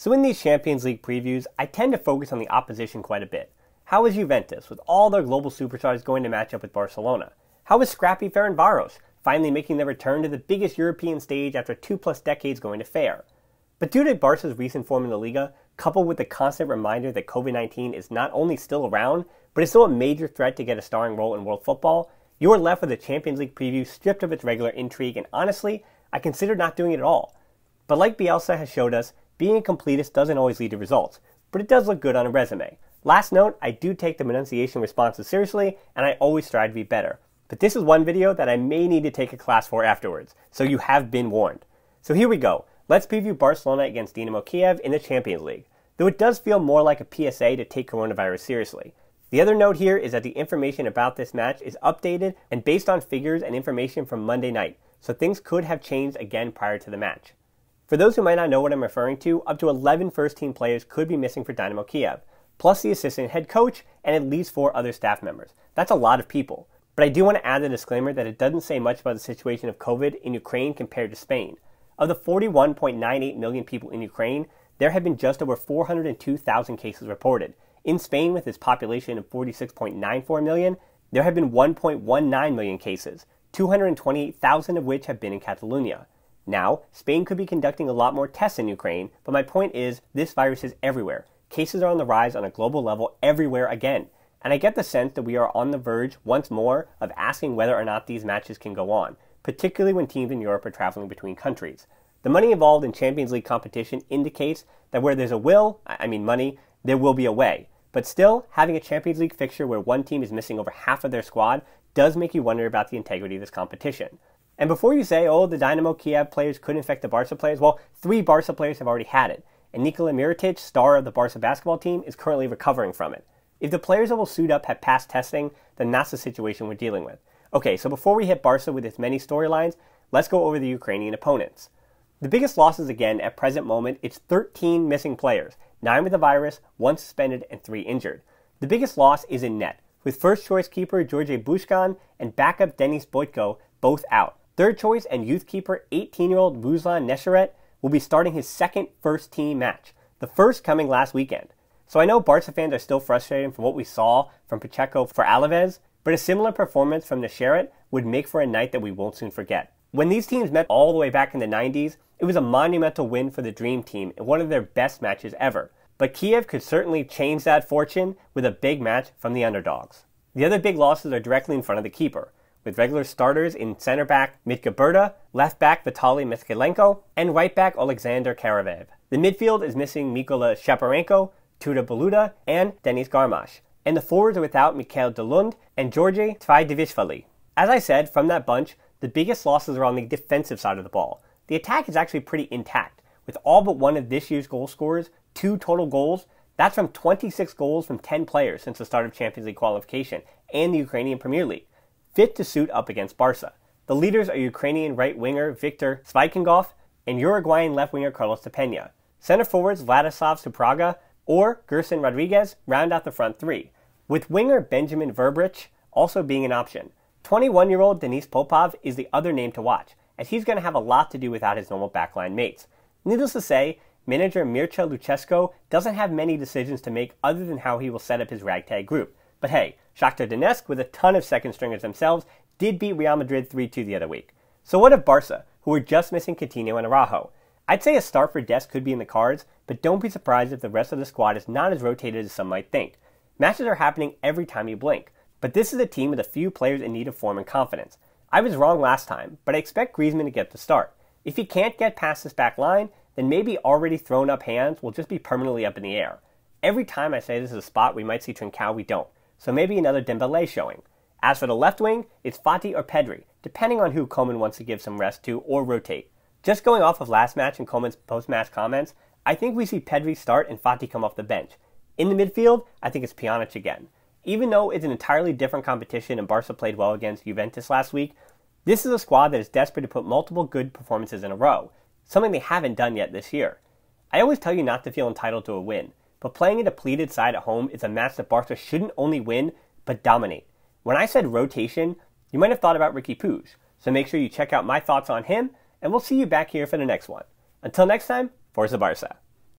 So in these Champions League previews, I tend to focus on the opposition quite a bit. How is Juventus, with all their global superstars, going to match up with Barcelona? How is scrappy Ferencváros, finally making their return to the biggest European stage after 2+ decades, going to fare? But due to Barca's recent form in the Liga, coupled with the constant reminder that COVID-19 is not only still around, but is still a major threat to get a starring role in world football, you are left with a Champions League preview stripped of its regular intrigue, and honestly, I considered not doing it at all. But like Bielsa has showed us, being a completist doesn't always lead to results, but it does look good on a resume. Last note, I do take the pronunciation responses seriously, and I always strive to be better. But this is one video that I may need to take a class for afterwards, so you have been warned. So here we go. Let's preview Barcelona against Dynamo Kyiv in the Champions League, though it does feel more like a PSA to take coronavirus seriously. The other note here is that the information about this match is updated and based on figures and information from Monday night, so things could have changed again prior to the match. For those who might not know what I'm referring to, up to 11 first-team players could be missing for Dynamo Kyiv, plus the assistant head coach and at least 4 other staff members. That's a lot of people. But I do want to add the disclaimer that it doesn't say much about the situation of COVID in Ukraine compared to Spain. Of the 41.98 million people in Ukraine, there have been just over 402,000 cases reported. In Spain, with its population of 46.94 million, there have been 1.19 million cases, 228,000 of which have been in Catalonia. Now, Spain could be conducting a lot more tests in Ukraine, but my point is, this virus is everywhere. Cases are on the rise on a global level everywhere again, and I get the sense that we are on the verge, once more, of asking whether or not these matches can go on, particularly when teams in Europe are traveling between countries. The money involved in Champions League competition indicates that where there's a will, money, there will be a way. But still, having a Champions League fixture where one team is missing over half of their squad does make you wonder about the integrity of this competition. And before you say, oh, the Dynamo Kyiv players could infect the Barca players, well, 3 Barca players have already had it, and Nikola Mirotic, star of the Barca basketball team, is currently recovering from it. If the players that will suit up have passed testing, then that's the situation we're dealing with. Okay, so before we hit Barca with its many storylines, let's go over the Ukrainian opponents. The biggest losses again at present moment, it's 13 missing players, 9 with the virus, 1 suspended, and 3 injured. The biggest loss is in net, with first choice keeper Georgie Bushkan and backup Denis Boitko both out. Third choice and youth keeper 18-year-old Ruslan Neshcheret will be starting his second first team match, the first coming last weekend. So I know Barca fans are still frustrated from what we saw from Pacheco for Alavez, but a similar performance from Neshcheret would make for a night that we won't soon forget. When these teams met all the way back in the 90s, it was a monumental win for the Dream Team and one of their best matches ever. But Kyiv could certainly change that fortune with a big match from the underdogs. The other big losses are directly in front of the keeper, with regular starters in center back Mykhailo Perda, left back Vitaly Meskelenko, and right back Alexander Karavev. The midfield is missing Mykola Shaparenko, Tuta Baluda, and Denis Garmash. And the forwards are without Mikhail Delund and Giorgi Tvidivishvili. As I said, from that bunch, the biggest losses are on the defensive side of the ball. The attack is actually pretty intact, with all but one of this year's goal scorers, 2 total goals. That's from 26 goals from 10 players since the start of Champions League qualification and the Ukrainian Premier League, fit to suit up against Barca. The leaders are Ukrainian right winger Viktor Tsygankov and Uruguayan left winger Carlos Tapena. Center forwards Vladyslav Supryaga or Gerson Rodriguez round out the front 3, with winger Benjamin Verbrich also being an option. 21-year-old Denis Popov is the other name to watch, as he's going to have a lot to do without his normal backline mates. Needless to say, manager Mircea Lucescu doesn't have many decisions to make other than how he will set up his ragtag group. But hey, Shakhtar Donetsk, with a ton of second stringers themselves, did beat Real Madrid 3-2 the other week. So what of Barca, who were just missing Coutinho and Araujo? I'd say a start for Dest could be in the cards, but don't be surprised if the rest of the squad is not as rotated as some might think. Matches are happening every time you blink, but this is a team with a few players in need of form and confidence. I was wrong last time, but I expect Griezmann to get the start. If he can't get past this back line, then maybe already thrown up hands will just be permanently up in the air. Every time I say this is a spot we might see Trincao, we don't, so maybe another Dembélé showing. As for the left wing, it's Fati or Pedri, depending on who Koeman wants to give some rest to or rotate. Just going off of last match and Koeman's post-match comments, I think we see Pedri start and Fati come off the bench. In the midfield, I think it's Pjanic again. Even though it's an entirely different competition and Barca played well against Juventus last week, this is a squad that is desperate to put multiple good performances in a row, something they haven't done yet this year. I always tell you not to feel entitled to a win, but playing a depleted side at home is a match that Barca shouldn't only win, but dominate. When I said rotation, you might have thought about Ricky Puig, so make sure you check out my thoughts on him, and we'll see you back here for the next one. Until next time, Forza Barca.